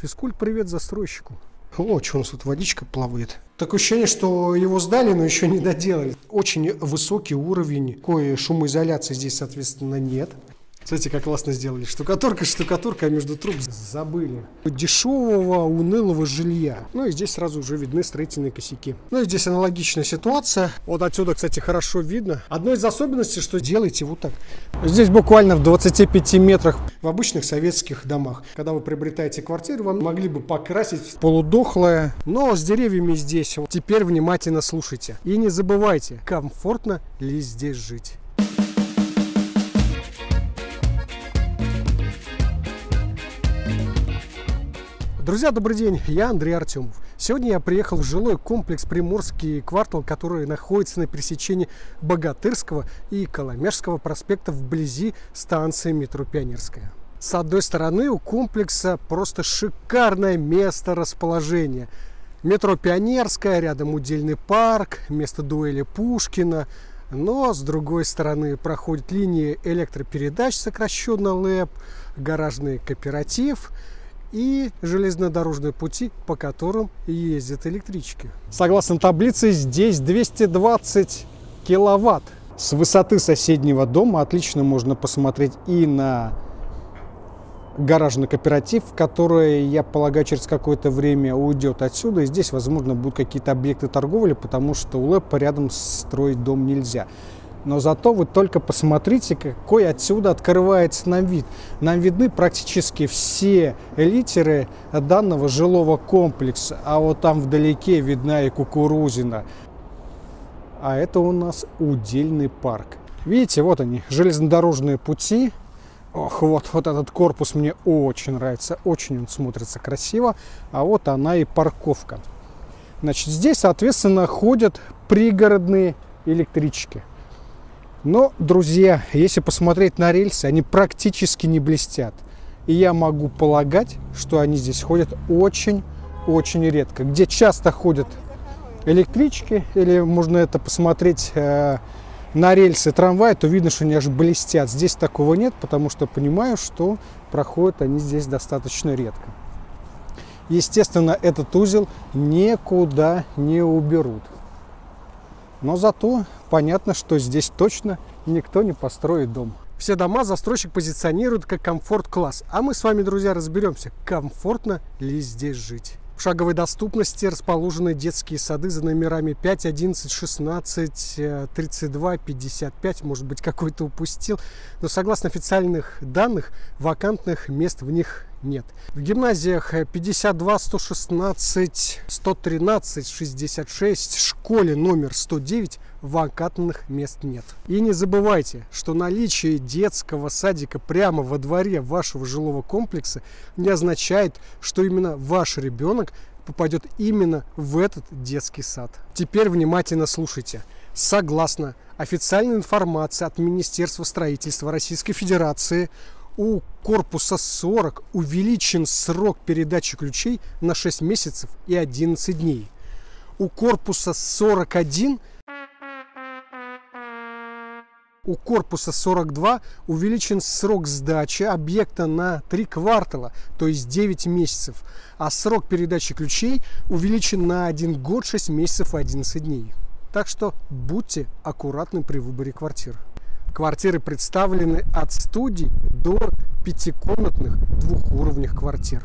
Физкульт, привет застройщику. О, что у нас тут водичка плавает. Такое ощущение, что его сдали, но еще не доделали. Очень высокий уровень. Кое шумоизоляции здесь, соответственно, нет. Смотрите, как классно сделали. Штукатурка, штукатурка, а между труб забыли. Дешевого, унылого жилья. Ну и здесь сразу уже видны строительные косяки. Ну и здесь аналогичная ситуация. Вот отсюда, кстати, хорошо видно. Одной из особенностей, что делаете вот так. Здесь буквально в 25 метрах. В обычных советских домах, когда вы приобретаете квартиру, вам могли бы покрасить полудохлое. Но с деревьями здесь. Теперь внимательно слушайте. И не забывайте, комфортно ли здесь жить. Друзья, добрый день, я Андрей Артемов. Сегодня я приехал в жилой комплекс Приморский квартал, который находится на пересечении Богатырского и Каломешского проспекта вблизи станции метро Пионерская. С одной стороны, у комплекса просто шикарное место расположения. Метро Пионерская, рядом удельный парк, место дуэли Пушкина. Но с другой стороны проходят линии электропередач, сокращенно ЛЭП, гаражный кооператив и железнодорожные пути, по которым ездят электрички. Согласно таблице, здесь 220 киловатт. С высоты соседнего дома отлично можно посмотреть и на гаражный кооператив, который, я полагаю, через какое-то время уйдет отсюда. И здесь, возможно, будут какие-то объекты торговли, потому что у ЛЭПа рядом строить дом нельзя. Но зато вы только посмотрите, какой отсюда открывается нам вид. Нам видны практически все литеры данного жилого комплекса. А вот там вдалеке видна и Кукурузина. А это у нас удельный парк. Видите, вот они, железнодорожные пути. Ох, вот этот корпус мне очень нравится. Очень он смотрится красиво. А вот она и парковка. Значит, здесь, соответственно, ходят пригородные электрички. Но, друзья, если посмотреть на рельсы, они практически не блестят. И я могу полагать, что они здесь ходят очень-очень редко. Где часто ходят электрички, или можно это посмотреть на рельсы трамвая, то видно, что они аж блестят. Здесь такого нет, потому что понимаю, что проходят они здесь достаточно редко. Естественно, этот узел никуда не уберут. Но зато понятно, что здесь точно никто не построит дом. Все дома застройщик позиционирует как комфорт-класс. А мы с вами, друзья, разберемся, комфортно ли здесь жить. В шаговой доступности расположены детские сады за номерами 5, 11, 16, 32, 55. Может быть, какой-то упустил. Но согласно официальных данных, вакантных мест в них нет. В гимназиях 52, 116, 113, 66, в школе номер 109 вакантных мест нет. И не забывайте, что наличие детского садика прямо во дворе вашего жилого комплекса не означает, что именно ваш ребенок попадет именно в этот детский сад. Теперь внимательно слушайте. Согласно официальной информации от Министерства строительства Российской Федерации, у корпуса 40 увеличен срок передачи ключей на 6 месяцев и 11 дней. У корпуса 41, у корпуса 42 увеличен срок сдачи объекта на 3 квартала, то есть 9 месяцев, а срок передачи ключей увеличен на 1 год, 6 месяцев и 11 дней. Так что будьте аккуратны при выборе квартир. Квартиры представлены от студий до пятикомнатных двухуровневых квартир.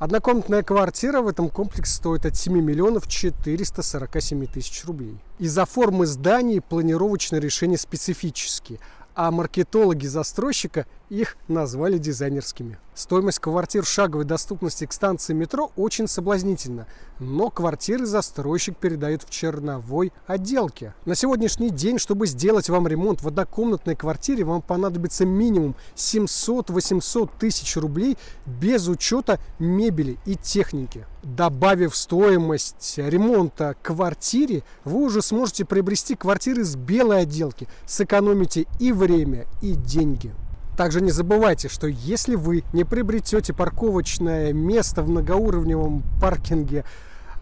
Однокомнатная квартира в этом комплексе стоит от 7 миллионов 447 тысяч рублей. Из-за формы зданий планировочные решения специфические, а маркетологи застройщика их назвали дизайнерскими. Стоимость квартир шаговой доступности к станции метро очень соблазнительна, но квартиры застройщик передает в черновой отделке. На сегодняшний день, чтобы сделать вам ремонт в однокомнатной квартире, вам понадобится минимум 700-800 тысяч рублей без учета мебели и техники. Добавив стоимость ремонта к квартире, вы уже сможете приобрести квартиры с белой отделки, сэкономите и время, и деньги. Также не забывайте, что если вы не приобретете парковочное место в многоуровневом паркинге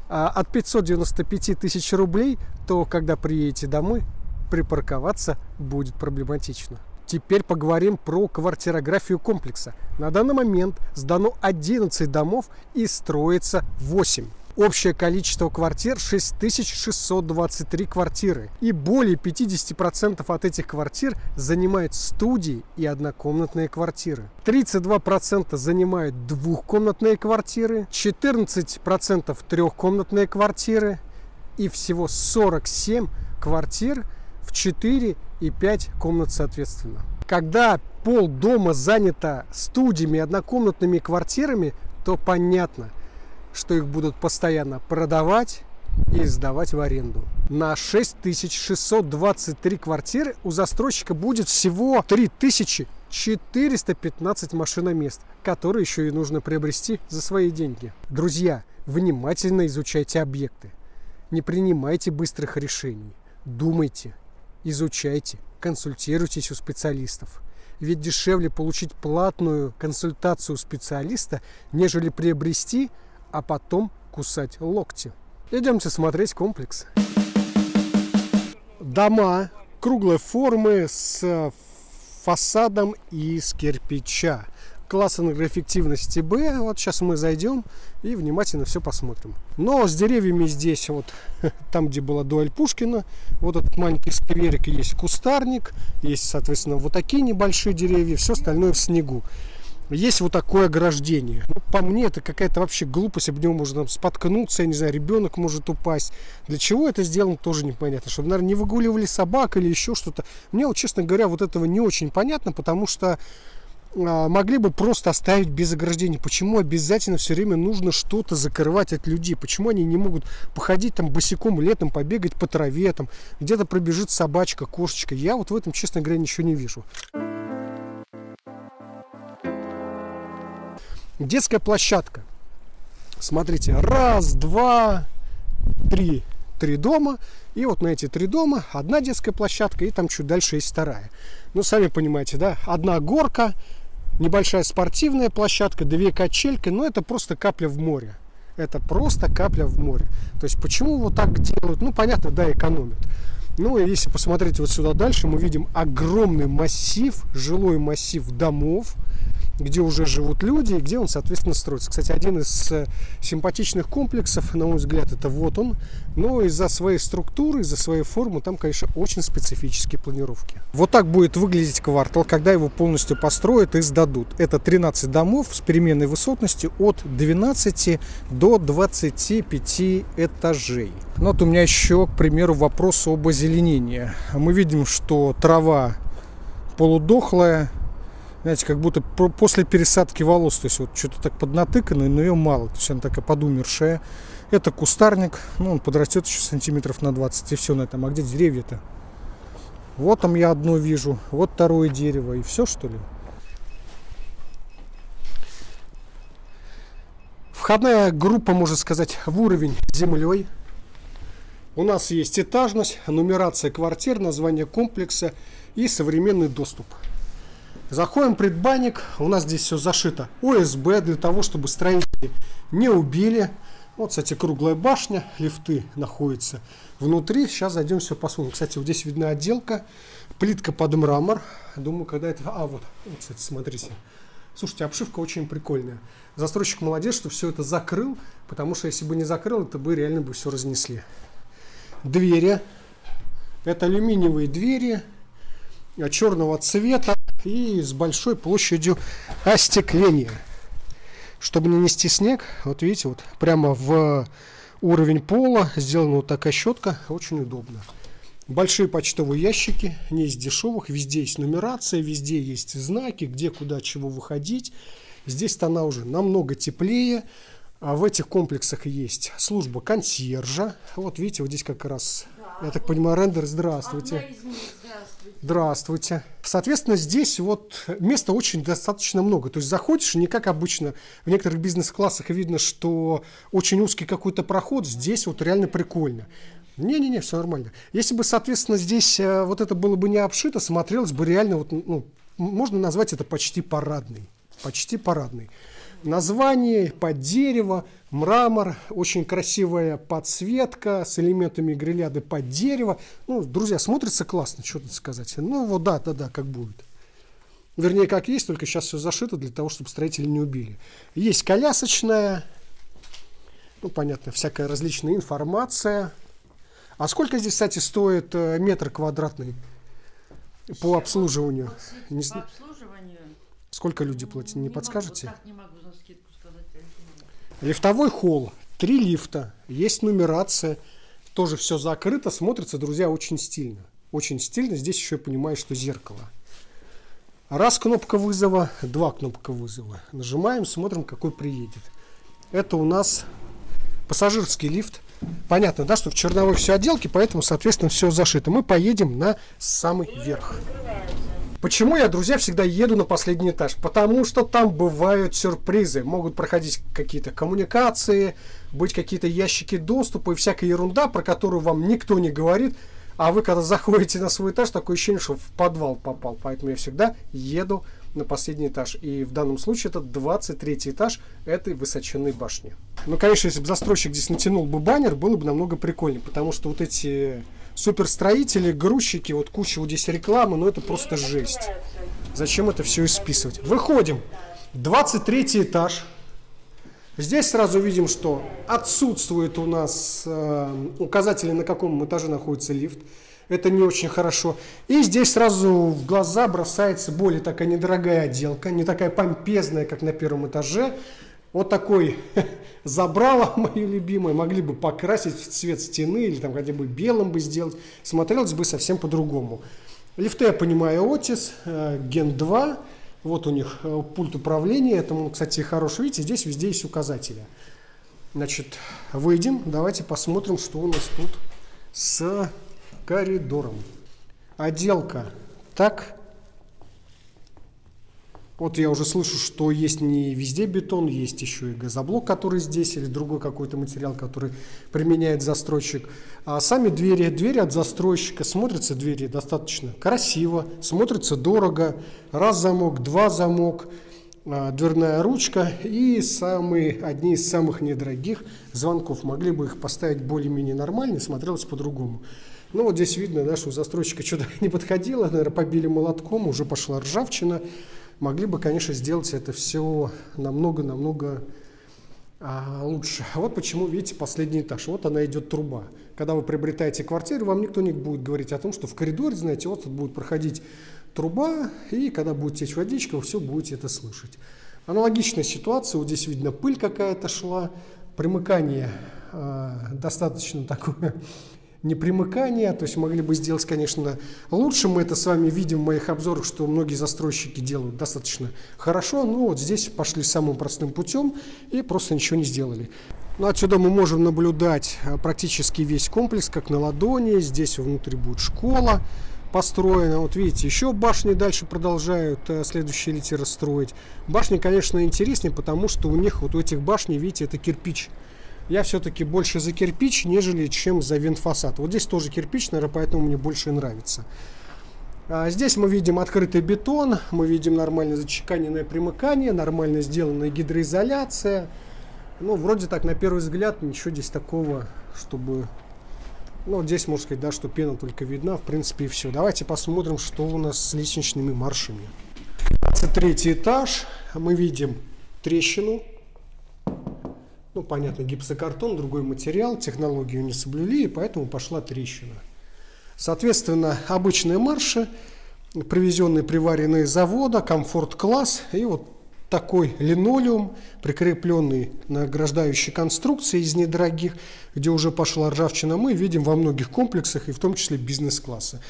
от 595 тысяч рублей, то когда приедете домой, припарковаться будет проблематично. Теперь поговорим про квартирографию комплекса. На данный момент сдано 11 домов и строится 8. Общее количество квартир 6623 квартиры. И более 50% от этих квартир занимают студии и однокомнатные квартиры. 32% занимают двухкомнатные квартиры, 14% трехкомнатные квартиры и всего 47 квартир в 4 и 5 комнат соответственно. Когда пол дома занято студиями и однокомнатными квартирами, то понятно, что их будут постоянно продавать и сдавать в аренду. На 6623 квартиры у застройщика будет всего 3415 машиномест, которые еще и нужно приобрести за свои деньги. Друзья, внимательно изучайте объекты, не принимайте быстрых решений, думайте. Изучайте, консультируйтесь у специалистов. Ведь дешевле получить платную консультацию у специалиста, нежели приобрести, а потом кусать локти. Идемте смотреть комплекс. Дома круглой формы с фасадом из кирпича. Класс энергоэффективности Б. Вот сейчас мы зайдем и внимательно все посмотрим. Но с деревьями здесь, вот там, где была дуэль Пушкина, вот этот маленький скверик, есть кустарник, есть, соответственно, вот такие небольшие деревья, все остальное в снегу. Есть вот такое ограждение. Ну, по мне, это какая-то вообще глупость, об него можно там споткнуться, я не знаю, ребенок может упасть. Для чего это сделано, тоже непонятно. Чтобы, наверное, не выгуливали собак или еще что-то. Мне, вот, честно говоря, вот этого не очень понятно, потому что могли бы просто оставить без ограждения. Почему обязательно все время нужно что-то закрывать от людей? Почему они не могут походить там босиком летом, побегать по траве, там где-то пробежит собачка, кошечка? Я вот в этом, честно говоря, ничего не вижу. Детская площадка. Смотрите, раз, два, три. Три дома, и вот на эти три дома одна детская площадка, и там чуть дальше есть вторая. Ну, сами понимаете, да, одна горка, небольшая спортивная площадка, две качельки, но это просто капля в море. Это просто капля в море. То есть, почему вот так делают? Ну, понятно, да, экономят. Ну, и если посмотреть вот сюда дальше, мы видим огромный массив, жилой массив домов, где уже живут люди и где он, соответственно, строится. Кстати, один из симпатичных комплексов, на мой взгляд, это вот он. Но из-за своей структуры, из-за своей формы, там, конечно, очень специфические планировки. Вот так будет выглядеть квартал, когда его полностью построят и сдадут. Это 13 домов с переменной высотностью от 12 до 25 этажей. Но вот у меня еще, к примеру, вопрос об озеленении. Мы видим, что трава полудохлая. Знаете, как будто после пересадки волос, то есть вот что-то так поднатыканное, но ее мало, то есть она такая подумершая. Это кустарник, ну он подрастет еще сантиметров на 20 и все на этом. А где деревья-то? Вот там я одно вижу, вот второе дерево и все, что ли? Входная группа, можно сказать, в уровень землей. У нас есть этажность, нумерация квартир, название комплекса и современный доступ. Заходим в предбанник, у нас здесь все зашито ОСБ, для того, чтобы строители не убили. Вот, кстати, круглая башня, лифты находятся внутри. Сейчас зайдем, все посмотрим. Кстати, вот здесь видна отделка, плитка под мрамор. Думаю, когда это... А, вот, кстати, смотрите. Слушайте, обшивка очень прикольная. Застройщик молодец, что все это закрыл, потому что если бы не закрыл, это бы реально бы все разнесли. Двери. Это алюминиевые двери черного цвета. И с большой площадью остекления. Чтобы не нести снег, вот видите, вот прямо в уровень пола сделана вот такая щетка, очень удобно. Большие почтовые ящики, не из дешевых, везде есть нумерация, везде есть знаки, где, куда, чего выходить. Здесь-то она уже намного теплее. А в этих комплексах есть служба консьержа. Вот видите, вот здесь как раз, я так понимаю, рендер. Здравствуйте. Здравствуйте. Соответственно, здесь вот места очень достаточно много. То есть заходишь, не как обычно, в некоторых бизнес-классах видно, что очень узкий какой-то проход. Здесь вот реально прикольно. Не-не-не, все нормально. Если бы, соответственно, здесь вот это было бы не обшито, смотрелось бы реально, вот, ну, можно назвать это почти парадный. Почти парадный. Название под дерево, мрамор, очень красивая подсветка с элементами грилляды под дерево. Ну, друзья, смотрится классно, что тут сказать. Ну, вот да, как будет. Вернее, как есть, только сейчас все зашито для того, чтобы строители не убили. Есть колясочная, ну, понятно, всякая различная информация. А сколько здесь, кстати, стоит метр квадратный по обслуживанию? Не... По обслуживанию? Сколько люди платят, не подскажете? Могу, вот так не могу за скидку сказать. Лифтовой холл, 3 лифта, есть нумерация, тоже все закрыто, смотрится, друзья, очень стильно. Очень стильно, здесь еще я понимаю, что зеркало. Раз кнопка вызова, два кнопка вызова. Нажимаем, смотрим, какой приедет. Это у нас пассажирский лифт. Понятно, да, что в черновой все отделки, поэтому, соответственно, все зашито. Мы поедем на самый верх. Почему я, друзья, всегда еду на последний этаж? Потому что там бывают сюрпризы. Могут проходить какие-то коммуникации, быть какие-то ящики доступа и всякая ерунда, про которую вам никто не говорит. А вы, когда заходите на свой этаж, такое ощущение, что в подвал попал. Поэтому я всегда еду на последний этаж. И в данном случае это 23-й этаж этой высоченной башни. Ну, конечно, если бы застройщик здесь натянул бы баннер, было бы намного прикольнее. Потому что вот эти суперстроители, грузчики, вот куча вот здесь рекламы, ну это просто жесть. Зачем это все исписывать? Выходим. 23-й этаж. Здесь сразу видим, что отсутствует у нас указатели, на каком этаже находится лифт. Это не очень хорошо. И здесь сразу в глаза бросается более такая недорогая отделка, не такая помпезная, как на первом этаже. Вот такой забрало, мою любимую, могли бы покрасить в цвет стены или там хотя бы белым бы сделать. Смотрелось бы совсем по-другому. Лифты, я понимаю, Otis, Gen 2. Вот у них пульт управления, этому, кстати, хороший, видите, здесь везде есть указатели. Значит, выйдем, давайте посмотрим, что у нас тут с коридором. Отделка, так. Вот я уже слышу, что есть не везде бетон, есть еще и газоблок, который здесь, или другой какой-то материал, который применяет застройщик. А сами двери, двери от застройщика, смотрятся двери достаточно красиво, смотрятся дорого. Раз замок, два замок, дверная ручка и одни из самых недорогих звонков. Могли бы их поставить более-менее нормально, смотрелось по-другому. Ну вот здесь видно, да, что у застройщика что-то не подходило, наверное, побили молотком, уже пошла ржавчина. Могли бы, конечно, сделать это все намного-намного лучше. Вот почему, видите, последний этаж. Вот она идет труба. Когда вы приобретаете квартиру, вам никто не будет говорить о том, что в коридоре, знаете, вот тут будет проходить труба, и когда будет течь водичка, вы все будете это слышать. Аналогичная ситуация. Вот здесь, видно, пыль какая-то шла. Примыкание достаточно такое... не примыкание, то есть могли бы сделать, конечно, лучше. Мы это с вами видим в моих обзорах, что многие застройщики делают достаточно хорошо, но вот здесь пошли самым простым путем и просто ничего не сделали. Ну, отсюда мы можем наблюдать практически весь комплекс, как на ладони. Здесь внутри будет школа построена. Вот видите, еще башни дальше продолжают следующие литера строить. Башни, конечно, интереснее, потому что у них, вот у этих башней, видите, это кирпич. Я все-таки больше за кирпич, нежели чем за винфасад. Вот здесь тоже кирпич, наверное, поэтому мне больше нравится. А здесь мы видим открытый бетон, мы видим нормально зачеканенное примыкание, нормально сделанная гидроизоляция. Ну, вроде так, на первый взгляд, ничего здесь такого, чтобы... Ну, здесь можно сказать, да, что пена только видна, в принципе, и все. Давайте посмотрим, что у нас с лестничными маршами. 23-й этаж, мы видим трещину. Ну, понятно, гипсокартон, другой материал, технологию не соблюли, и поэтому пошла трещина. Соответственно, обычные марши, привезенные, приваренные с завода, комфорт-класс, и вот такой линолеум, прикрепленный на ограждающей конструкции из недорогих, где уже пошла ржавчина, мы видим во многих комплексах, и в том числе бизнес-класса.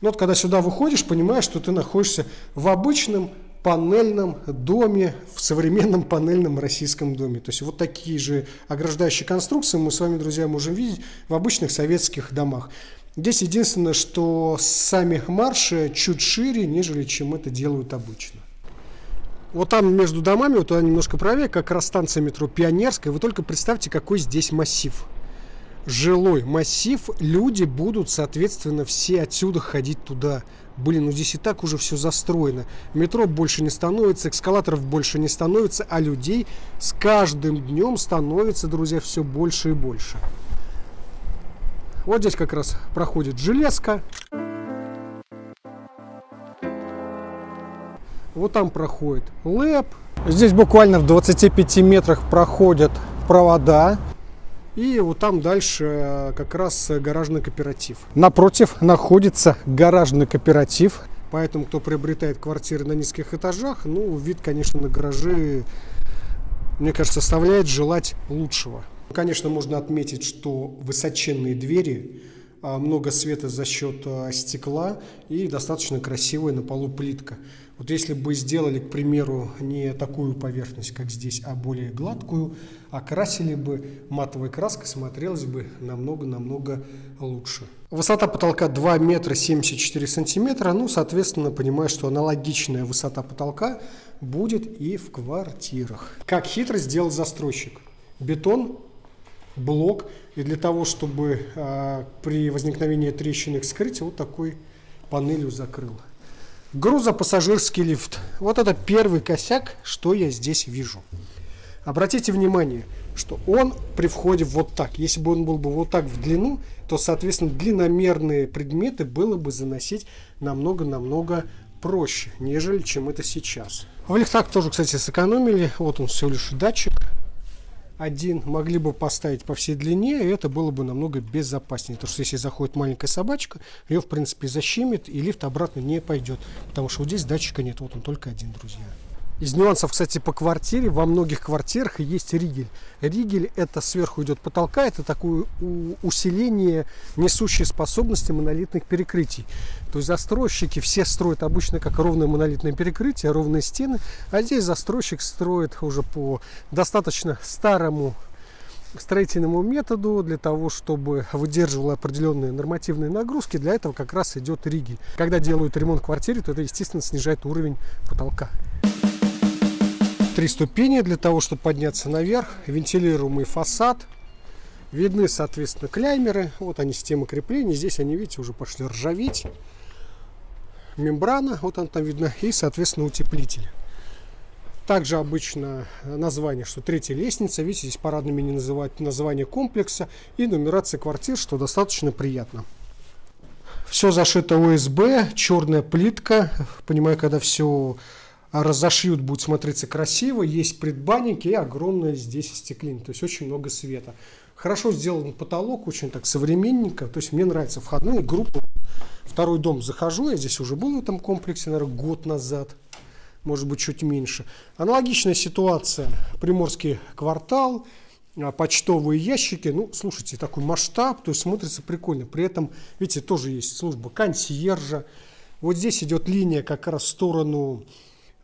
Но вот когда сюда выходишь, понимаешь, что ты находишься в обычном панельном доме, в современном панельном российском доме. То есть вот такие же ограждающие конструкции мы с вами, друзья, можем видеть в обычных советских домах. Здесь единственное, что сами марши чуть шире, нежели чем это делают обычно. Вот там между домами, вот туда немножко правее, как раз станция метро Пионерская. Вы только представьте, какой здесь массив. Жилой массив, люди будут, соответственно, все отсюда ходить туда. Блин, ну здесь и так уже все застроено. Метро больше не становится, эскалаторов больше не становится, а людей с каждым днем становится, друзья, все больше и больше. Вот здесь как раз проходит железка. Вот там проходит ЛЭП. Здесь буквально в 25 метрах проходят провода. И вот там дальше как раз гаражный кооператив. Напротив находится гаражный кооператив. Поэтому, кто приобретает квартиры на низких этажах, ну, вид, конечно, на гаражи, мне кажется, оставляет желать лучшего. Конечно, можно отметить, что высоченные двери, много света за счет стекла и достаточно красивая на полу плитка. Вот если бы сделали, к примеру, не такую поверхность, как здесь, а более гладкую, окрасили бы матовой краской, смотрелось бы намного-намного лучше. Высота потолка 2 метра 74 сантиметра. Ну, соответственно, понимаю, что аналогичная высота потолка будет и в квартирах. Как хитро сделал застройщик? Бетон, блок, и для того, чтобы при возникновении трещин их скрыть, вот такой панелью закрыл. Грузопассажирский лифт. Вот это первый косяк, что я здесь вижу. Обратите внимание, что он при входе вот так. Если бы он был бы вот так в длину, то, соответственно, длинномерные предметы было бы заносить намного-намного проще, нежели чем это сейчас. В лифтах тоже, кстати, сэкономили. Вот он всего лишь датчик. Один могли бы поставить по всей длине, и это было бы намного безопаснее. Потому что если заходит маленькая собачка, ее, в принципе, защемит, и лифт обратно не пойдет. Потому что вот здесь датчика нет, вот он только один, друзья. Из нюансов, кстати, по квартире, во многих квартирах есть ригель. Ригель — это сверху идет потолка, это такое усиление несущей способности монолитных перекрытий. То есть застройщики все строят обычно как ровное монолитное перекрытие, ровные стены, а здесь застройщик строит уже по достаточно старому строительному методу, для того, чтобы выдерживала определенные нормативные нагрузки. Для этого как раз идет ригель. Когда делают ремонт в квартире, то это, естественно, снижает уровень потолка. Три ступени для того, чтобы подняться наверх, вентилируемый фасад, видны, соответственно, кляймеры, вот они, система крепления, здесь они, видите, уже пошли ржаветь, мембрана, вот она там видна, и, соответственно, утеплитель. Также обычно название, что третья лестница, видите, здесь парадными не называют название комплекса и нумерация квартир, что достаточно приятно. Все зашито ОСБ, черная плитка, понимаю, когда все разошьют, будет смотреться красиво. Есть предбанники и огромное здесь стеклинь, то есть очень много света. Хорошо сделан потолок, очень так современненько, то есть мне нравятся входные группы. Второй дом захожу, я здесь уже был в этом комплексе, наверное, год назад, может быть, чуть меньше. Аналогичная ситуация, Приморский квартал, почтовые ящики. Ну, слушайте, такой масштаб, то есть смотрится прикольно. При этом, видите, тоже есть служба консьержа. Вот здесь идет линия как раз в сторону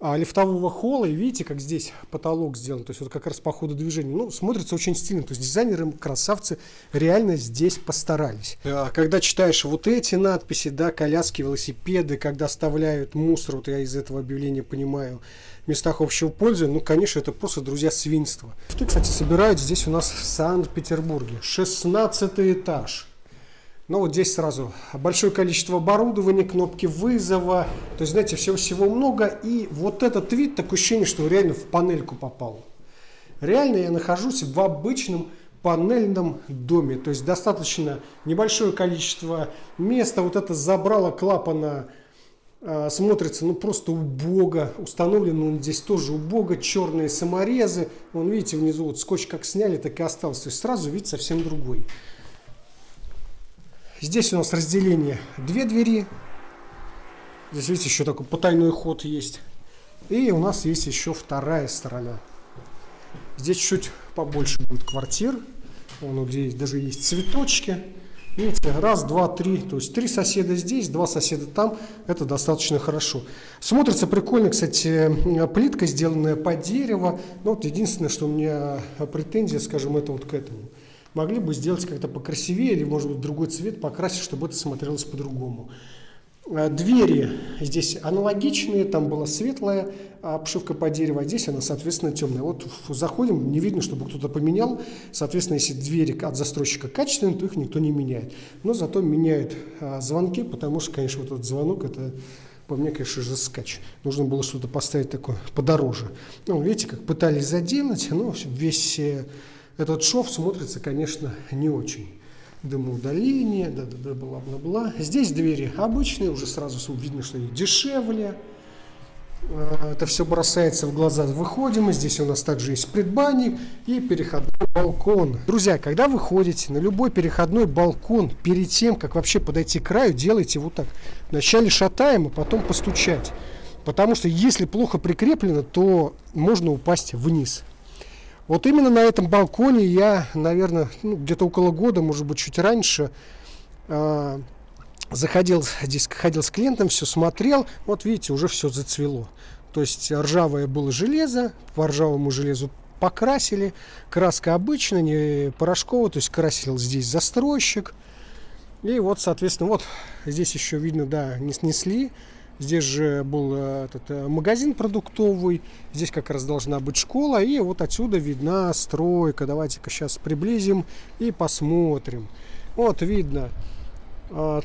лифтового холла, и видите, как здесь потолок сделан, то есть вот как раз по ходу движения, ну, смотрится очень стильно, то есть дизайнеры, красавцы, реально здесь постарались. Когда читаешь вот эти надписи, да, коляски, велосипеды, когда оставляют мусор, вот я из этого объявления понимаю, в местах общего пользования, ну, конечно, это просто, друзья, свинство. Что, кстати, собирают здесь у нас в Санкт-Петербурге, 16 этаж. Ну вот здесь сразу большое количество оборудования, кнопки вызова, то есть, знаете, всего-всего много. И вот этот вид, такое ощущение, что реально в панельку попал. Реально я нахожусь в обычном панельном доме, то есть достаточно небольшое количество места. Вот это забрало клапана смотрится, ну, просто убого. Установлен он здесь тоже убого. Черные саморезы, вон, видите, внизу вот скотч как сняли, так и остался. То есть сразу вид совсем другой. Здесь у нас разделение, две двери. Здесь, видите, еще такой потайной ход есть. И у нас есть еще вторая сторона. Здесь чуть побольше будет квартир. Вон, где даже есть цветочки. Видите, раз, два, три. То есть три соседа здесь, два соседа там. Это достаточно хорошо. Смотрится прикольно, кстати, плитка, сделанная под дерево. Но вот единственное, что у меня претензия, скажем, это вот к этому. Могли бы сделать как-то покрасивее или, может быть, другой цвет покрасить, чтобы это смотрелось по-другому. Двери здесь аналогичные, там была светлая обшивка по дереву, а здесь она, соответственно, темная. Вот заходим, не видно, чтобы кто-то поменял. Соответственно, если двери от застройщика качественные, то их никто не меняет. Но зато меняют звонки, потому что, конечно, вот этот звонок, это, по мне, конечно же, скач. Нужно было что-то поставить такое подороже. Ну, видите, как пытались заделать, но весь этот шов смотрится, конечно, не очень. Дымоудаление, да-да-да, бла-бла-бла. Здесь двери обычные, уже сразу видно, что они дешевле. это все бросается в глаза. Выходим, и здесь у нас также есть предбанник и переходной балкон. Друзья, когда вы ходите на любой переходной балкон, перед тем, как вообще подойти к краю, делайте вот так. Вначале шатаем, а потом постучать. Потому что если плохо прикреплено, то можно упасть вниз. Вот именно на этом балконе я, наверное, где-то около года, может быть, чуть раньше, заходил, здесь ходил с клиентом, все смотрел. Вот видите, уже все зацвело. То есть ржавое было железо, по ржавому железу покрасили. Краска обычная, не порошковая, то есть красил здесь застройщик. И вот, соответственно, вот здесь еще видно, да, не снесли. Здесь же был этот магазин продуктовый. Здесь как раз должна быть школа. И вот отсюда видна стройка. Давайте-ка сейчас приблизим и посмотрим. Вот видно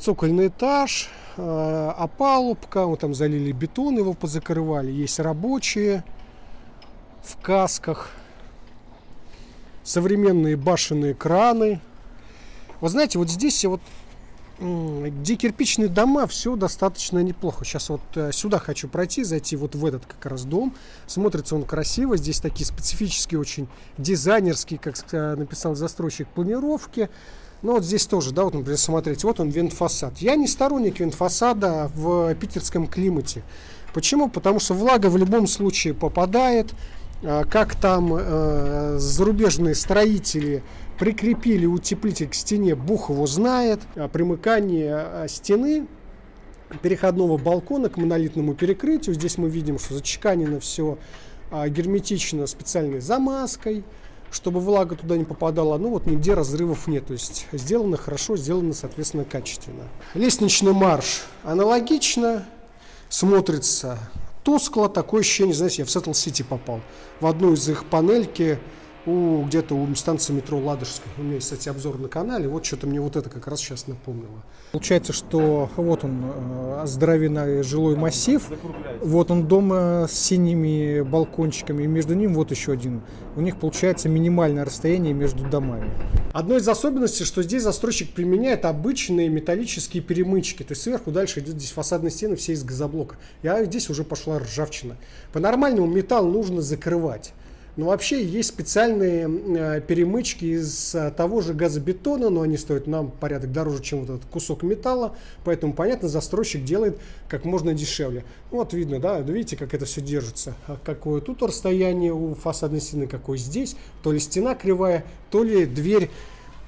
цокольный этаж, опалубка. Вот там залили бетон, его позакрывали. Есть рабочие в касках. Современные башенные краны. Вот знаете, вот здесь вот, где кирпичные дома, все достаточно неплохо. Сейчас вот сюда хочу пройти, зайти вот в этот как раз дом. Смотрится он красиво. Здесь такие специфические, очень дизайнерские, как написал застройщик, планировки. Но вот здесь тоже, да, вот, например, смотрите, вот он вентфасад. Я не сторонник вентфасада в питерском климате. Почему? Потому что влага в любом случае попадает. Как там зарубежные строители прикрепили утеплитель к стене, Бог его знает. Примыкание стены переходного балкона к монолитному перекрытию. Здесь мы видим, что зачеканено все герметично специальной замазкой, чтобы влага туда не попадала. Ну вот нигде разрывов нет. То есть сделано хорошо, сделано, соответственно, качественно. Лестничный марш аналогично смотрится тускло, такое ощущение, знаете, я в Сетл-Сити попал. В одну из их панельки, где-то у станции метро Ладожской. У меня есть, кстати, обзор на канале. Вот что-то мне вот это как раз сейчас напомнило. Получается, что вот он, здоровенный жилой массив. Вот он, дом с синими балкончиками. И между ним вот еще один. У них получается минимальное расстояние между домами. Одной из особенностей, что здесь застройщик применяет обычные металлические перемычки. То есть сверху дальше идет здесь фасадные стены, все из газоблока. А здесь уже пошла ржавчина. По-нормальному металл нужно закрывать. Но вообще есть специальные перемычки из того же газобетона, но они стоят нам порядок дороже, чем вот этот кусок металла. Поэтому, понятно, застройщик делает как можно дешевле. Вот видно, да, видите, как это все держится. Какое тут расстояние у фасадной стены, какое здесь. То ли стена кривая, то ли дверь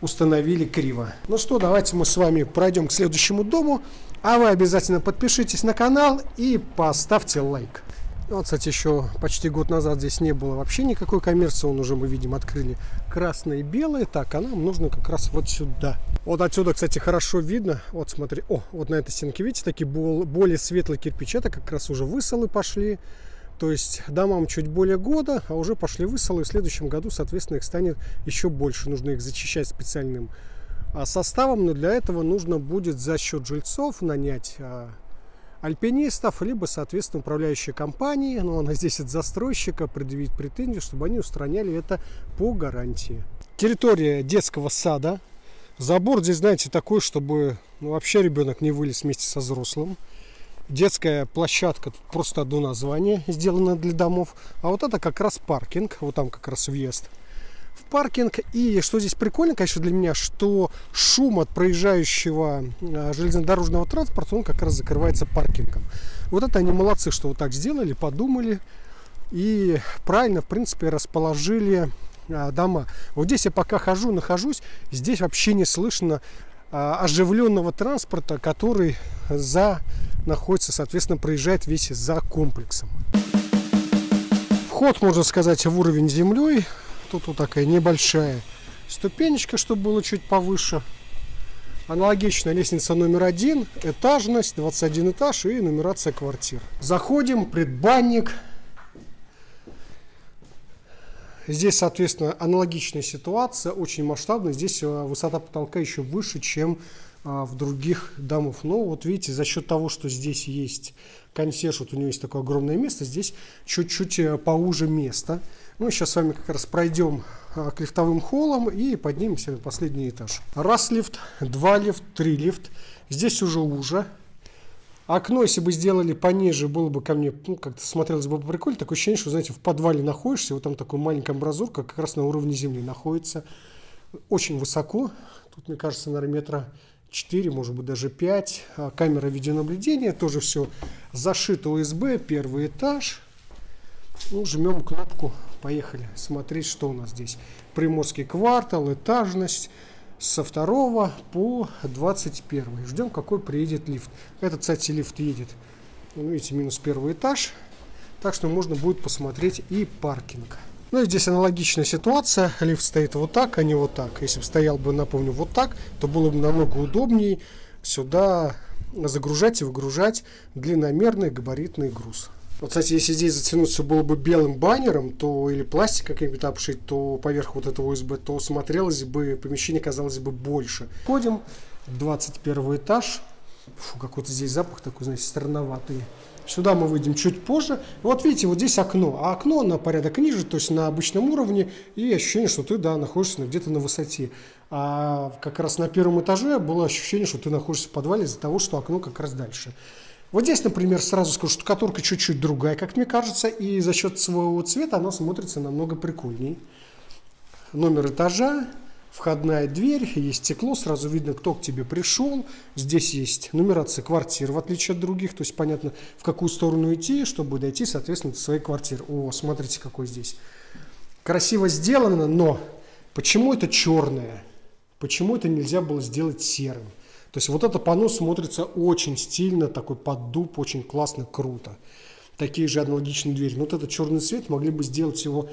установили криво. Ну что, давайте мы с вами пройдем к следующему дому. А вы обязательно подпишитесь на канал и поставьте лайк. Вот, кстати, еще почти год назад здесь не было вообще никакой коммерции. Он уже, мы видим, открыли красное и белое. Так, а нам нужно как раз вот сюда. Вот отсюда, кстати, хорошо видно. Вот, смотри, вот на этой стенке, видите, такие более светлые кирпичи. Это как раз уже высолы пошли. То есть домам чуть более года, а уже пошли высолы. И в следующем году, соответственно, их станет еще больше. Нужно их зачищать специальным составом. Но для этого нужно будет за счет жильцов нанять альпинистов, либо, соответственно, управляющие компании, но она здесь от застройщика, предъявить претензию, чтобы они устраняли это по гарантии. Территория детского сада. Забор здесь, знаете, такой, чтобы вообще ребенок не вылез вместе со взрослым. Детская площадка, тут просто одно название, сделано для домов. А вот это как раз паркинг, вот там как раз въезд в паркинг. И что здесь прикольно, конечно, для меня, что шум от проезжающего железнодорожного транспорта, он как раз закрывается паркингом. Вот это они молодцы, что вот так сделали, подумали и правильно, в принципе, расположили дома. Вот здесь я пока хожу, нахожусь, здесь вообще не слышно оживленного транспорта, который находится, соответственно, проезжает весь за комплексом. Вход, можно сказать, в уровень землей. Тут вот такая небольшая ступенечка, чтобы было чуть повыше. Аналогично лестница номер 1, этажность, 21 этаж и нумерация квартир. Заходим, предбанник. Здесь, соответственно, аналогичная ситуация, очень масштабная. Здесь высота потолка еще выше, чем в других домах. Но вот видите, за счет того, что здесь есть консьерж, вот у него есть такое огромное место, здесь чуть-чуть поуже место. Мы сейчас с вами как раз пройдем к лифтовым холлам и поднимемся на последний этаж. Раз лифт, два лифт, три лифт. Здесь уже уже. Окно, если бы сделали пониже, было бы ко мне, ну, как-то смотрелось бы прикольно. Такое ощущение, что, знаете, в подвале находишься, вот там такой маленький амбразурка как раз на уровне земли находится. Очень высоко, тут, мне кажется, наверное, метра 4, может быть, даже 5. Камера видеонаблюдения, тоже все зашито ОСБ, первый этаж. Ну, жмем кнопку, поехали смотреть, что у нас здесь. Приморский квартал, этажность. Со 2 по 21. Ждем, какой приедет лифт. Этот, кстати, лифт едет, видите, минус первый этаж. Так что можно будет посмотреть и паркинг. Ну и здесь аналогичная ситуация. Лифт стоит вот так, а не вот так. Если бы стоял бы, напомню, вот так, то было бы намного удобнее сюда загружать и выгружать длинномерный габаритный груз. Вот, кстати, если здесь затянуться было бы белым баннером, то или пластик каким-то обшить, то поверх вот этого ОСБ, то смотрелось бы, помещение казалось бы больше. Входим, 21 этаж. Фу, какой-то здесь запах такой, знаете, странноватый. Сюда мы выйдем чуть позже. Вот видите, вот здесь окно. А окно на порядок ниже, то есть на обычном уровне. И ощущение, что ты, да, находишься где-то на высоте. А как раз на первом этаже было ощущение, что ты находишься в подвале из-за того, что окно как раз дальше. Вот здесь, например, сразу скажу, штукатурка чуть-чуть другая, как мне кажется, и за счет своего цвета она смотрится намного прикольней. Номер этажа, входная дверь, есть стекло, сразу видно, кто к тебе пришел. Здесь есть нумерация квартир, в отличие от других, то есть понятно, в какую сторону идти, чтобы дойти, соответственно, до своей квартиры. О, смотрите, какой здесь. Красиво сделано, но почему это черное? Почему это нельзя было сделать серым? То есть вот это панно смотрится очень стильно, такой под дуб, очень классно, круто. Такие же аналогичные двери. Но вот этот черный цвет, могли бы сделать его,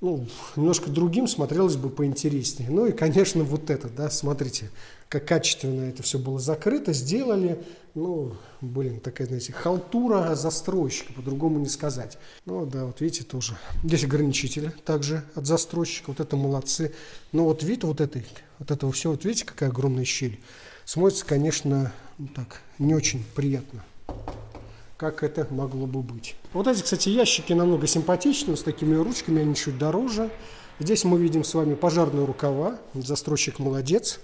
ну, немножко другим, смотрелось бы поинтереснее. Ну и, конечно, вот это, да, смотрите, как качественно это все было закрыто, сделали. Ну, блин, такая, знаете, халтура застройщика, по-другому не сказать. Ну да, вот видите, тоже. Здесь ограничители также от застройщика, вот это молодцы. Но вот вид вот этой, вот этого все, вот видите, какая огромная щель. Смотрится, конечно, ну, так, не очень приятно, как это могло бы быть. Вот эти, кстати, ящики намного симпатичнее, с такими ручками они чуть дороже. Здесь мы видим с вами пожарные рукава, застройщик молодец.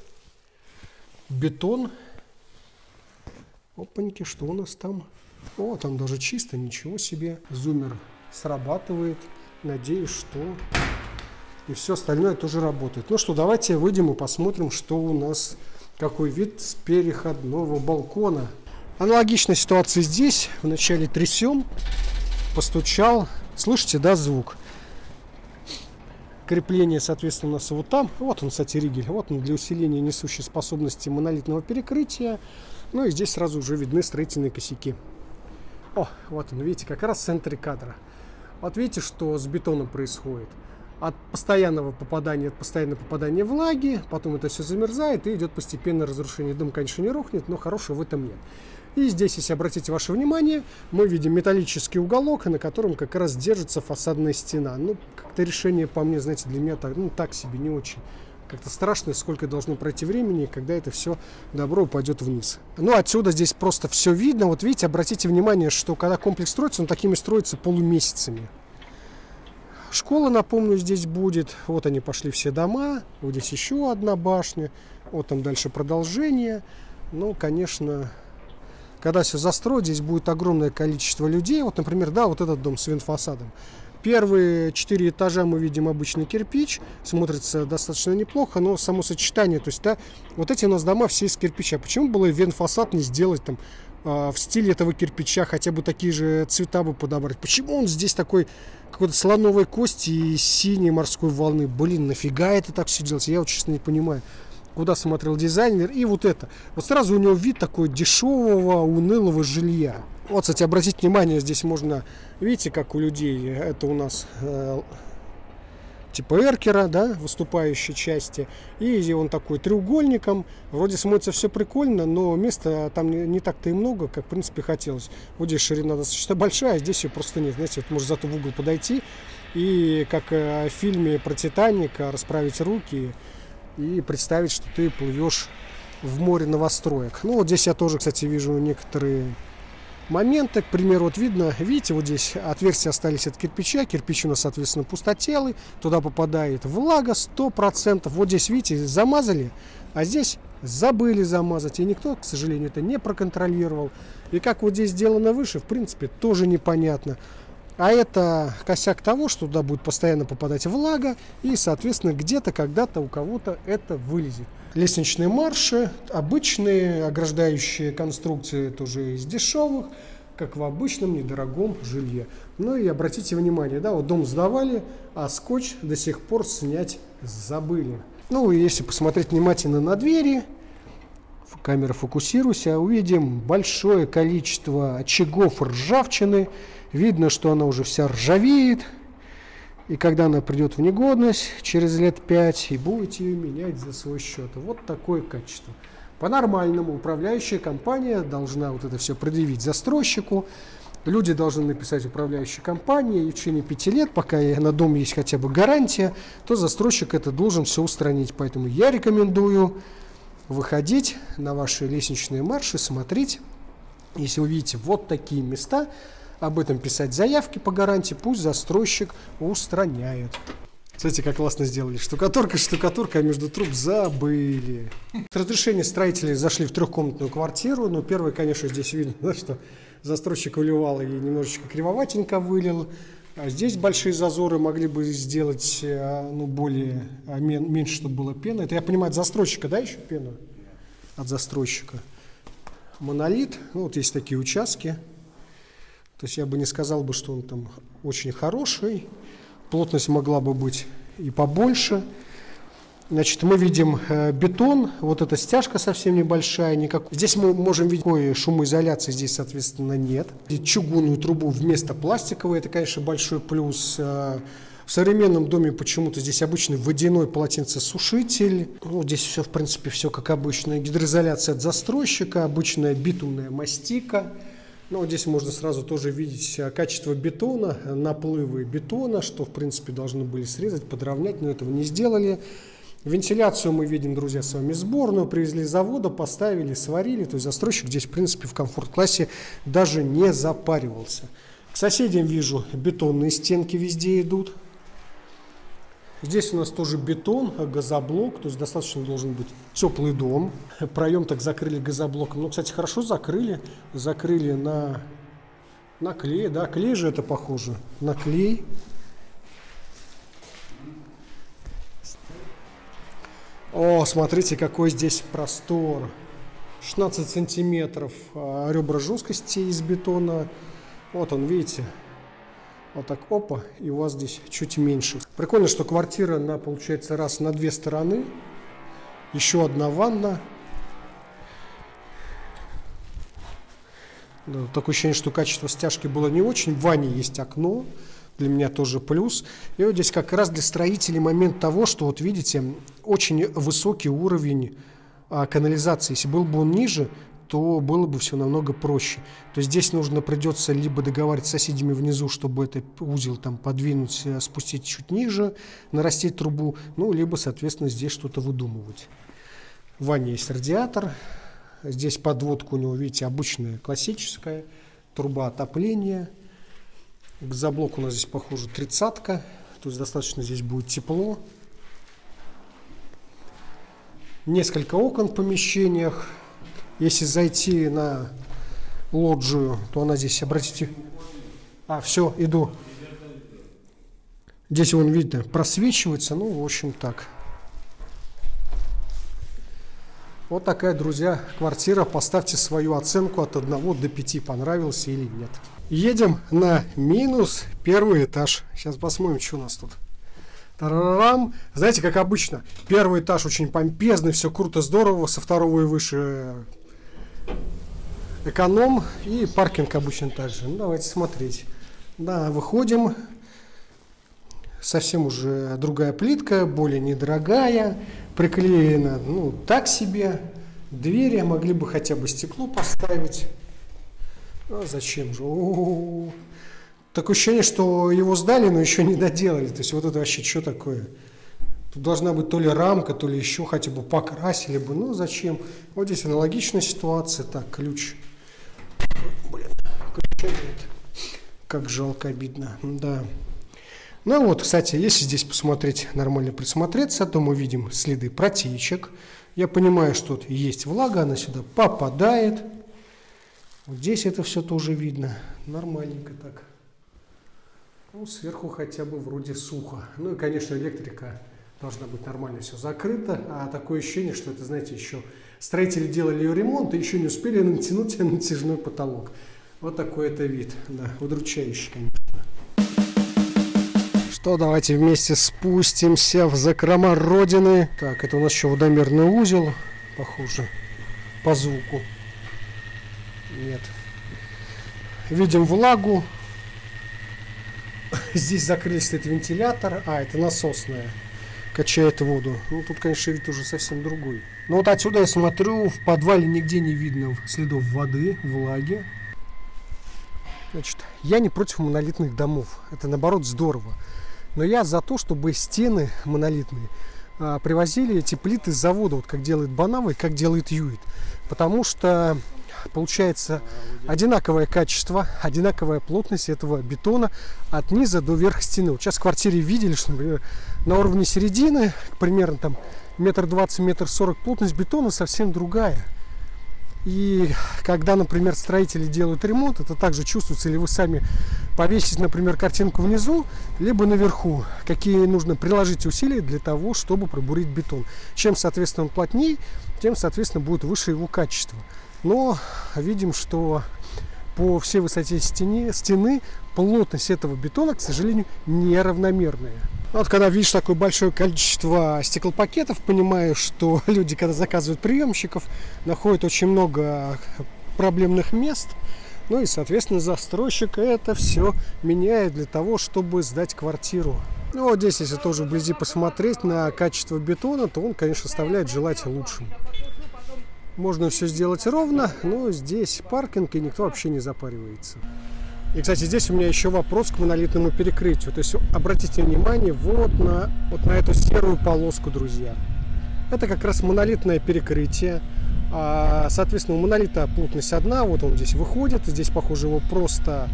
Бетон. Опаньки, что у нас там? О, там даже чисто, ничего себе. Зумер срабатывает, надеюсь, что... И все остальное тоже работает. Ну что, давайте выйдем и посмотрим, что у нас... Какой вид с переходного балкона. Аналогичная ситуация здесь. Вначале трясем, постучал. Слышите, да, звук? Крепление, соответственно, у нас вот там. Вот он, кстати, ригель. Вот он для усиления несущей способности монолитного перекрытия. Ну и здесь сразу уже видны строительные косяки. О, вот он, видите, как раз в центре кадра. Вот видите, что с бетоном происходит. От постоянного попадания, влаги, потом это все замерзает и идет постепенное разрушение. Дым, конечно, не рухнет, но хорошего в этом нет. И здесь, если обратите ваше внимание, мы видим металлический уголок, на котором как раз держится фасадная стена. Ну, как-то решение, по мне, знаете, для меня так, ну, так себе, не очень. Как-то страшно, сколько должно пройти времени, когда это все добро упадет вниз. Ну, отсюда здесь просто все видно. Вот видите, обратите внимание, что когда комплекс строится, он такими строится полумесяцами. Школа, напомню, здесь будет. Вот они пошли все дома. Вот здесь еще одна башня. Вот там дальше продолжение. Ну, конечно, когда все застроят, здесь будет огромное количество людей. Вот, например, да, вот этот дом с винфасадом. Первые 4 этажа мы видим обычный кирпич. Смотрится достаточно неплохо, но само сочетание, то есть, да, вот эти у нас дома все из кирпича. Почему было винфасад не сделать там в стиле этого кирпича, хотя бы такие же цвета бы подобрать? Почему он здесь такой, какой-то слоновой кости и синей морской волны? Блин, нафига это так все делать? Я вот, честно, не понимаю, куда смотрел дизайнер. И вот это, вот сразу у него вид такой дешевого, унылого жилья. Вот, кстати, обратите внимание, здесь можно, видите, как у людей, это у нас... типа эркера, да, выступающей части, и он такой треугольником, вроде смотрится все прикольно, но места там не так-то и много, как в принципе хотелось. Вот здесь ширина достаточно большая, а здесь ее просто нет, знаете, вот может зато в угол подойти и как в фильме про Титаника расправить руки и представить, что ты плывешь в море новостроек. Ну вот здесь я тоже, кстати, вижу некоторые моменты, к примеру, вот видно, видите, вот здесь отверстия остались от кирпича, кирпич у нас, соответственно, пустотелый, туда попадает влага 100%, вот здесь, видите, замазали, а здесь забыли замазать, и никто, к сожалению, это не проконтролировал, И как вот здесь сделано выше, в принципе, тоже непонятно. А это косяк того, что туда будет постоянно попадать влага, и, соответственно, где-то, когда-то у кого-то это вылезет. Лестничные марши, обычные ограждающие конструкции, тоже из дешевых, как в обычном недорогом жилье. Ну и обратите внимание, да, вот дом сдавали, а скотч до сих пор снять забыли. Ну и если посмотреть внимательно на двери, камера фокусируйся, увидим большое количество очагов ржавчины. Видно, что она уже вся ржавеет. И когда она придет в негодность, через лет 5, и будете ее менять за свой счет. Вот такое качество. По-нормальному управляющая компания должна вот это все предъявить застройщику. Люди должны написать управляющей компании, и в течение 5 лет, пока на дом есть хотя бы гарантия, то застройщик это должен все устранить. Поэтому я рекомендую выходить на ваши лестничные марши, смотреть. Если вы видите вот такие места, об этом писать заявки по гарантии, пусть застройщик устраняет. Смотрите, как классно сделали. Штукатурка, штукатурка, а между труб забыли. Разрешение строителей зашли в трехкомнатную квартиру. Но первое, конечно, здесь видно, да, что застройщик выливал и немножечко кривоватенько вылил. А здесь большие зазоры могли бы сделать, ну, более, меньше, чтобы было пена. Это, я понимаю, от застройщика, да, еще пена? От застройщика. Монолит. Ну, вот есть такие участки. То есть я бы не сказал бы, что он там очень хороший. Плотность могла бы быть и побольше. Значит, мы видим бетон. Вот эта стяжка совсем небольшая. Никак... Здесь мы можем видеть, какой шумоизоляции здесь, соответственно, нет. И чугунную трубу вместо пластиковой. Это, конечно, большой плюс. В современном доме почему-то здесь обычный водяной полотенцесушитель. Ну, здесь все, в принципе, все как обычно. Гидроизоляция от застройщика. Обычная битумная мастика. Ну, здесь можно сразу тоже видеть качество бетона, наплывы бетона, что, в принципе, должны были срезать, подровнять, но этого не сделали. Вентиляцию мы видим, друзья, с вами сборную. Привезли с завода, поставили, сварили. То есть застройщик здесь, в принципе, в комфорт-классе даже не запаривался. К соседям вижу, бетонные стенки везде идут. Здесь у нас тоже бетон, газоблок, то есть достаточно должен быть теплый дом. Проем так закрыли газоблоком. Ну, кстати, хорошо закрыли. Закрыли на клей, да, клей же это похоже. На клей. О, смотрите, какой здесь простор. 16 сантиметров ребра жесткости из бетона. Вот он, видите. Вот так, опа, и у вас здесь чуть меньше. Прикольно, что квартира, она получается раз на 2 стороны. Еще одна ванна. Да, такое ощущение, что качество стяжки было не очень. В ванне есть окно. Для меня тоже плюс. И вот здесь как раз для строителей момент того, что вот видите, очень высокий уровень канализации. Если был бы он ниже, то было бы все намного проще. То есть здесь нужно придется либо договариваться с соседями внизу, чтобы этот узел там подвинуть, спустить чуть ниже, нарастить трубу, ну, либо, соответственно, здесь что-то выдумывать. В ванне есть радиатор. Здесь подводка у него, видите, обычная, классическая. Труба отопления. Газоблок у нас здесь, похоже, 30-ка. То есть достаточно здесь будет тепло. Несколько окон в помещениях. Если зайти на лоджию, то она здесь, обратите... А, все, иду. Здесь, вон, видно, просвечивается. Ну, в общем, так. Вот такая, друзья, квартира. Поставьте свою оценку от 1 до 5, понравился или нет. Едем на минус 1 этаж. Сейчас посмотрим, что у нас тут. Тарарам. Знаете, как обычно, 1 этаж очень помпезный, все круто, здорово. Со 2 и выше эконом, и паркинг обычно также. Ну, давайте смотреть. Да, выходим. Совсем уже другая плитка, более недорогая, приклеена, ну, так себе. Двери могли бы хотя бы стекло поставить. А зачем же? О-о-о-о. Такое ощущение, что его сдали, но еще не доделали. То есть вот это вообще что такое? Тут должна быть то ли рамка, то ли еще хотя бы покрасили бы. Ну зачем? Вот здесь аналогичная ситуация. Так, ключ. Блин, ключа нет. Как жалко, обидно. Да. Ну вот, кстати, если здесь посмотреть, нормально присмотреться, то мы видим следы протечек. Я понимаю, что тут есть влага, она сюда попадает. Вот здесь это все тоже видно. Нормальненько так. Ну, сверху хотя бы вроде сухо. Ну и, конечно, электрика должна быть нормально все закрыто. А такое ощущение, что это, знаете, еще строители делали ее ремонт и еще не успели натянуть натяжной потолок. Вот такой это вид. Да, удручающий, конечно. Что, давайте вместе спустимся в закрома Родины. Так, это у нас еще водомерный узел. Похоже по звуку. Нет. Видим влагу. Здесь закрылись, стоит вентилятор. А, это насосная. Качает воду. Ну, тут, конечно, вид уже совсем другой. Но вот отсюда я смотрю, в подвале нигде не видно следов воды, влаги. Значит, я не против монолитных домов. Это, наоборот, здорово. Но я за то, чтобы стены монолитные привозили эти плиты с завода, вот как делает Банава и как делает Юит. Потому что получается одинаковое качество, одинаковая плотность этого бетона от низа до верха стены. Вот сейчас в квартире видели, что, например, на уровне середины, примерно там 1,20–1,40 м, плотность бетона совсем другая. И когда, например, строители делают ремонт, это также чувствуется. Или вы сами повесите, например, картинку внизу, либо наверху, какие нужно приложить усилия для того, чтобы пробурить бетон. Чем, соответственно, он плотнее, тем, соответственно, будет выше его качество. Но видим, что по всей высоте стены плотность этого бетона, к сожалению, неравномерная. Вот когда видишь такое большое количество стеклопакетов, понимаешь, что люди, когда заказывают приемщиков, находят очень много проблемных мест. Ну и, соответственно, застройщик это все меняет для того, чтобы сдать квартиру. Ну вот здесь, если тоже вблизи посмотреть на качество бетона, то он, конечно, оставляет желать лучшим. Можно все сделать ровно, но здесь паркинг, и никто вообще не запаривается. И, кстати, здесь у меня еще вопрос к монолитному перекрытию. То есть обратите внимание вот на эту серую полоску, друзья. Это как раз монолитное перекрытие. Соответственно, у монолита плотность одна. Вот он здесь выходит. Здесь, похоже, его просто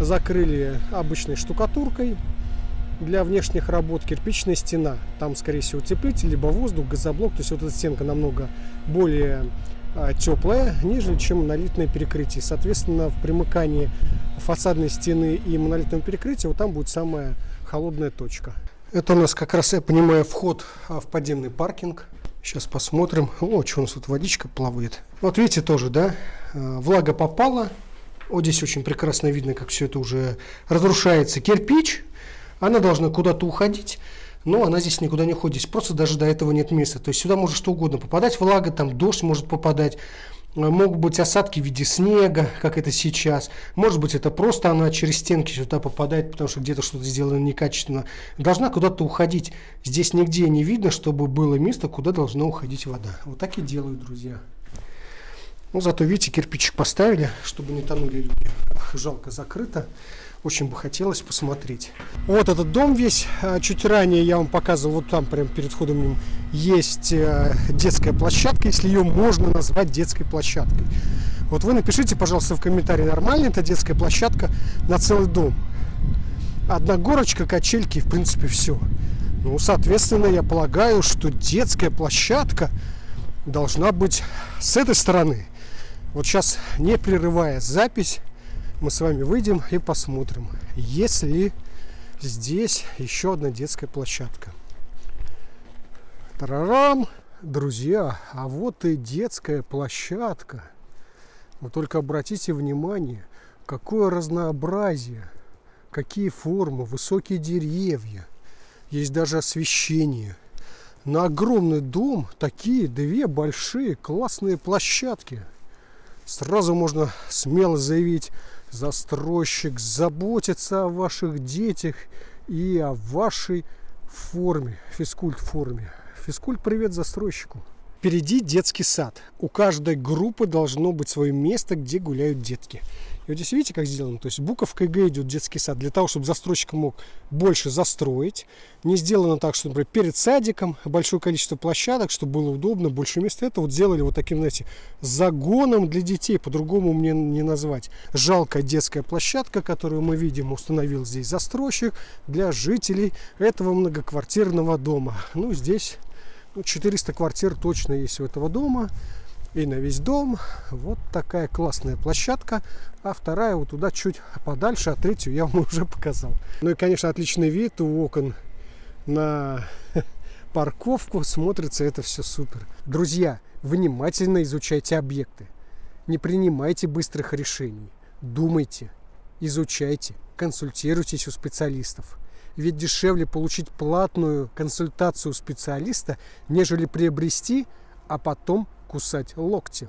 закрыли обычной штукатуркой для внешних работ. Кирпичная стена, там, скорее всего, утеплитель, либо воздух, газоблок. То есть вот эта стенка намного более теплая, ниже, чем монолитное перекрытие. Соответственно, в примыкании фасадной стены и монолитного перекрытия вот там будет самая холодная точка. Это у нас как раз, я понимаю, вход в подземный паркинг. Сейчас посмотрим. О, что у нас тут водичка плавает. Вот видите тоже, да, влага попала. Вот здесь очень прекрасно видно, как все это уже разрушается. Кирпич, она должна куда-то уходить. Но она здесь никуда не уходит, здесь просто даже до этого нет места. То есть сюда может что угодно попадать, влага, там дождь может попадать, могут быть осадки в виде снега, как это сейчас. Может быть, это просто она через стенки сюда попадает, потому что где-то что-то сделано некачественно. Должна куда-то уходить. Здесь нигде не видно, чтобы было место, куда должна уходить вода. Вот так и делают, друзья. Ну, зато, видите, кирпичик поставили, чтобы не тонули люди. Ах, жалко, закрыто. Очень бы хотелось посмотреть. Вот этот дом весь. Чуть ранее я вам показывал, вот там прям перед входом есть детская площадка, если ее можно назвать детской площадкой. Вот вы напишите, пожалуйста, в комментарии, нормально это детская площадка на целый дом. Одна горочка, качельки, в принципе, все. Ну, соответственно, я полагаю, что детская площадка должна быть с этой стороны. Вот сейчас, не прерывая запись, мы с вами выйдем и посмотрим, есть ли здесь еще одна детская площадка. Тарарам! Друзья, а вот и детская площадка. Вы только обратите внимание, какое разнообразие, какие формы, высокие деревья. Есть даже освещение. На огромный дом такие две большие классные площадки. Сразу можно смело заявить, застройщик заботится о ваших детях и о вашей форме, физкульт-форме. Физкульт-привет застройщику. Впереди детский сад. У каждой группы должно быть свое место, где гуляют детки. И вот здесь видите, как сделано? То есть буковкой Г идет детский сад, для того, чтобы застройщик мог больше застроить. Не сделано так, что, например, перед садиком большое количество площадок, чтобы было удобно, больше места. Это вот сделали вот таким, знаете, загоном для детей, по-другому мне не назвать. Жалкая детская площадка, которую мы видим, установил здесь застройщик для жителей этого многоквартирного дома. Ну, здесь 400 квартир точно есть у этого дома. и на весь дом. Вот такая классная площадка. А вторая вот туда чуть подальше, а третью я вам уже показал. Ну и, конечно, отличный вид у окон на парковку. Смотрится это все супер. Друзья, внимательно изучайте объекты. Не принимайте быстрых решений. Думайте, изучайте, консультируйтесь у специалистов. Ведь дешевле получить платную консультацию у специалиста, нежели приобрести, а потом кусать локти.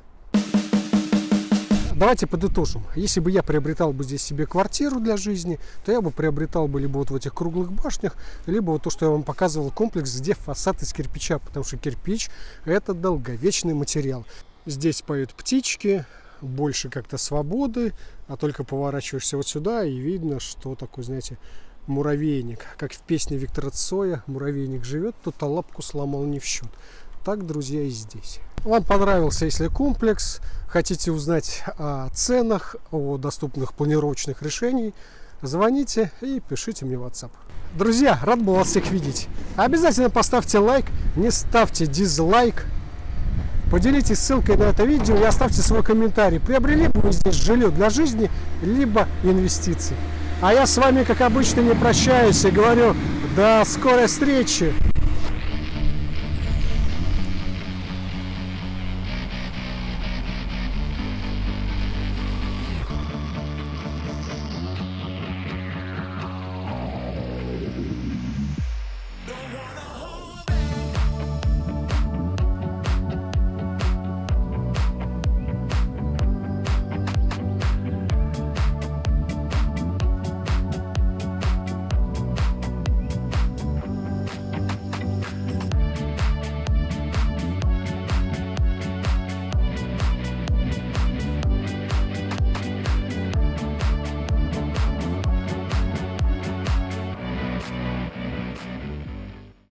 Давайте подытожим. Если бы я приобретал бы здесь себе квартиру для жизни, то я бы приобретал бы либо вот в этих круглых башнях, либо вот то, что я вам показывал, комплекс, где фасад из кирпича, потому что кирпич – это долговечный материал. Здесь поют птички, больше как-то свободы, а только поворачиваешься вот сюда, и видно, что такое, знаете, муравейник. Как в песне Виктора Цоя: муравейник живет, тут а лапку сломал не в счет. Так, друзья, и здесь. Вам понравился, если комплекс, хотите узнать о ценах, о доступных планировочных решениях, звоните и пишите мне в WhatsApp. Друзья, рад был вас всех видеть. Обязательно поставьте лайк, не ставьте дизлайк. Поделитесь ссылкой на это видео и оставьте свой комментарий. Приобрели бы вы здесь жилье для жизни, либо инвестиций. А я с вами, как обычно, не прощаюсь и говорю: до скорой встречи!